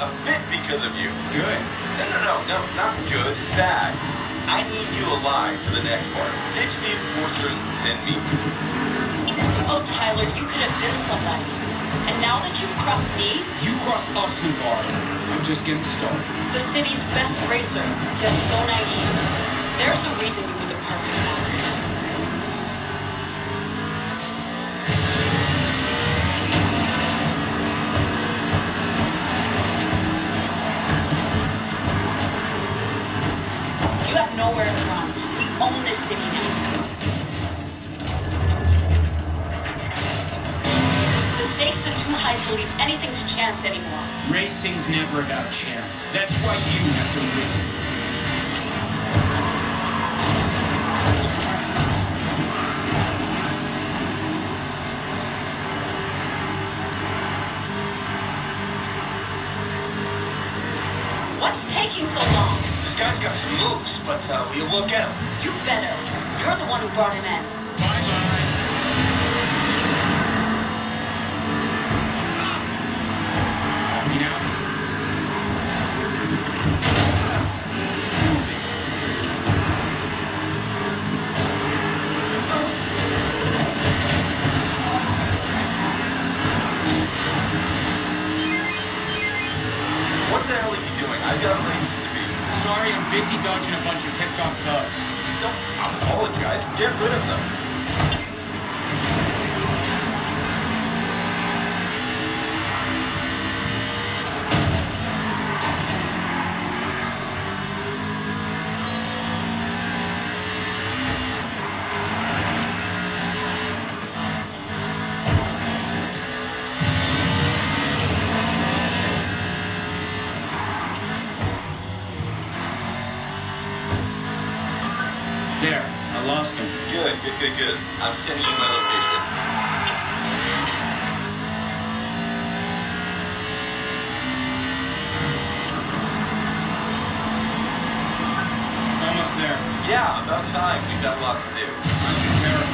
a fit because of you. Good. No, not good, bad. I need you alive for the next part. 60 enforcers and me. Oh, Tyler, you could have been somebody. And now that you've crossed me... You crossed us, Navarro. I'm just getting started. The city's best racer. Just so naive. There's a reason you were the perfect one. Nowhere from. We own this city now. The stakes are too high to leave anything to chance anymore. Racing's never about chance. That's why you have to win. What's taking so long? This guy's got some moves. But you look out. You better. You're the one who brought him in. Bye-bye. You know? What the hell are you doing? I've got a race. Sorry, I'm busy dodging a bunch of pissed off thugs. Don't apologize. Get rid of them. Good. I'm sending you my location. Almost there. Yeah, about time. We've got lots to do. I'm too careful.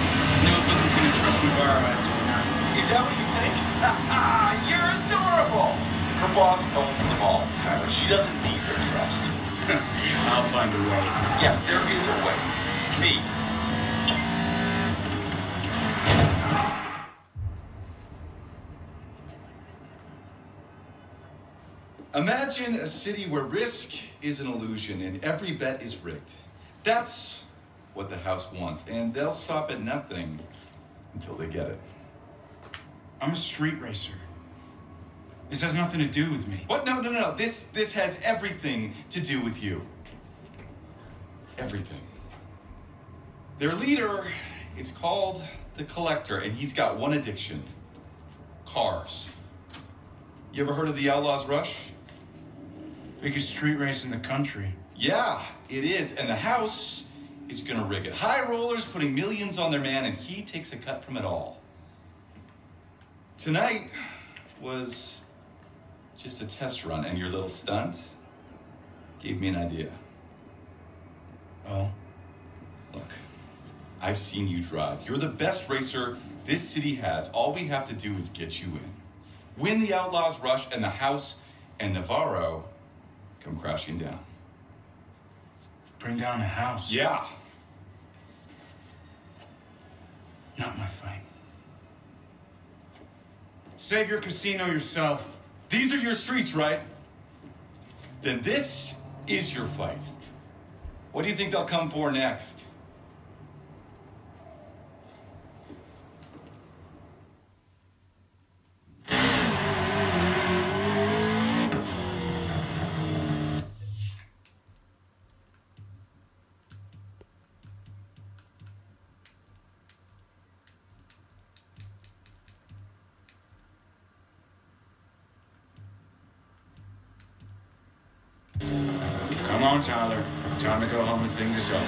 Nobody's going to trust Navarro after tonight. Is that what you think? You're adorable! Her boss owns them all. She doesn't need her trust. I'll find a way. Yeah, there is a way. Me. Imagine a city where risk is an illusion and every bet is rigged. That's what the house wants, and they'll stop at nothing until they get it. I'm a street racer. This has nothing to do with me. What? No. This has everything to do with you. Everything. Their leader is called the Collector, and he's got one addiction. Cars. You ever heard of the Outlaws' Rush? Biggest street race in the country. Yeah, it is, and the house is gonna rig it. High rollers putting millions on their man, and he takes a cut from it all. Tonight was just a test run, and your little stunt gave me an idea. Oh? Look, I've seen you drive. You're the best racer this city has. All we have to do is get you in. Win the Outlaws' Rush, and the house and Navarro come crashing down. Bring down the house? Yeah. Not my fight. Save your casino yourself. These are your streets, right? Then this is your fight. What do you think they'll come for next? Come on, Tyler. Time to go home and think this over.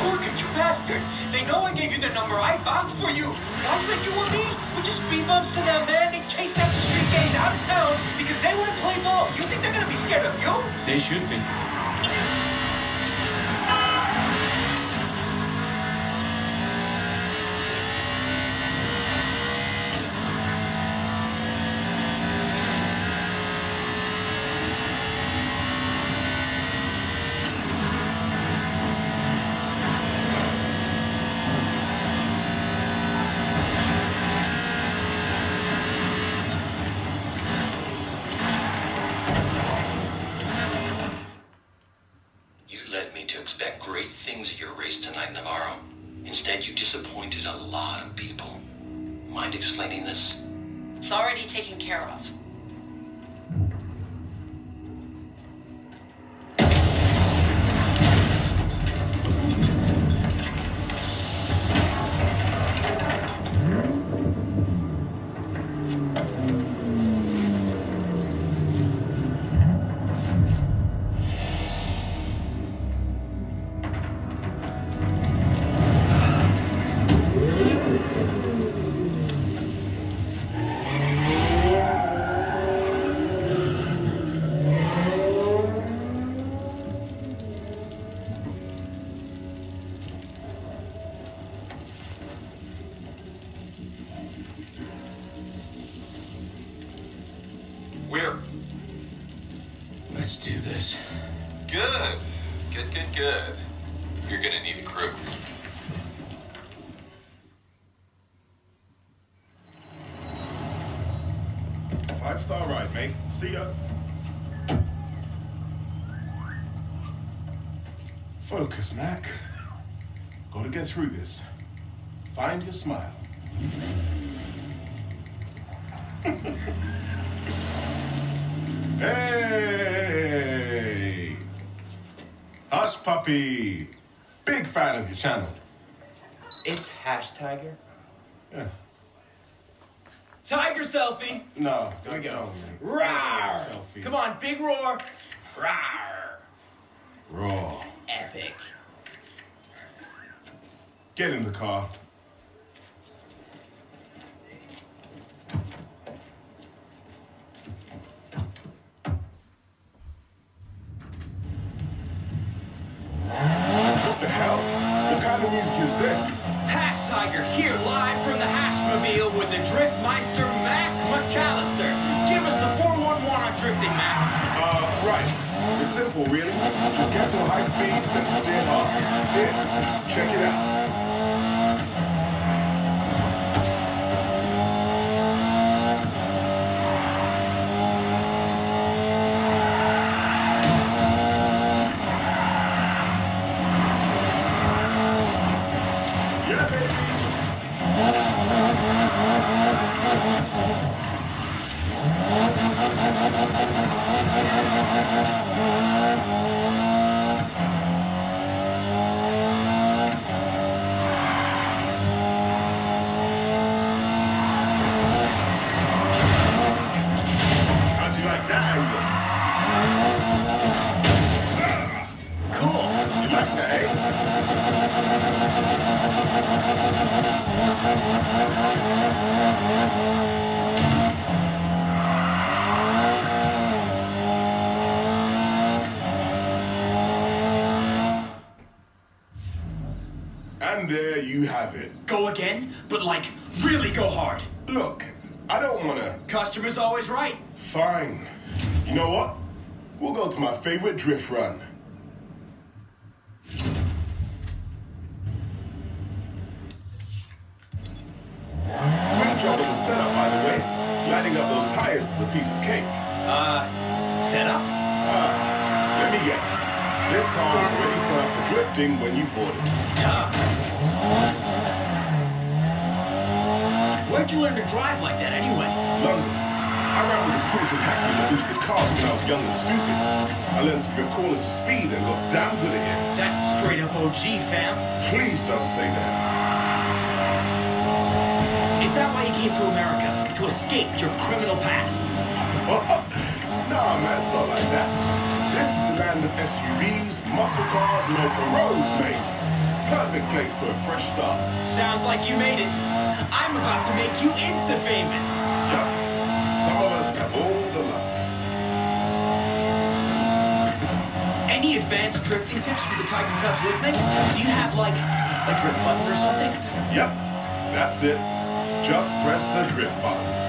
Corkut, you bastard! They know I gave you the number. I bombed for you. Why said you were me? We just beat bumps to them, man. They chased out the street gangs out of town because they want to play ball. You think they're gonna be scared of you? They should be. mind explaining this? It's already taken care of. Focus, Mac. Gotta get through this. Find your smile. Hey! Hush Puppy! Big fan of your channel. It's Hash Tiger. Yeah. Tiger selfie! No, there we go. Rawr! Selfie. Come on, big roar! Rawr! Roar. Epic. Get in the car. What the hell? What kind of music is this? Hash Tiger here live from the Hashmobile with the Driftmeister Mac McAllister. Give us the 411 on drifting, Mac. Right. It's simple, really. Just get to a high speed, then steer hard. Here, check it out. Yeah, baby. And there you have it. Go again, but like, really go hard. Look, I don't wanna... Customer's always right. Fine. You know what? We'll go to my favorite drift run. This is a piece of cake. Set up? Let me guess. This car was already set up for drifting when you bought it. Where'd you learn to drive like that anyway? London. I ran with a crew from Hackney that boosted cars when I was young and stupid. I learned to drift corners for speed and got damn good at it. That's straight up OG, fam. Please don't say that. Is that why you came to America? To escape your criminal past. Nah, man, it's not like that. This is the land of SUVs, muscle cars, and open roads, mate. Perfect place for a fresh start. Sounds like you made it. I'm about to make you insta-famous. Yup. Some of us have all the luck. Any advanced drifting tips for the Tiger Cubs listening? Do you have, like, a drift button or something? Yep, that's it. Just press the drift button.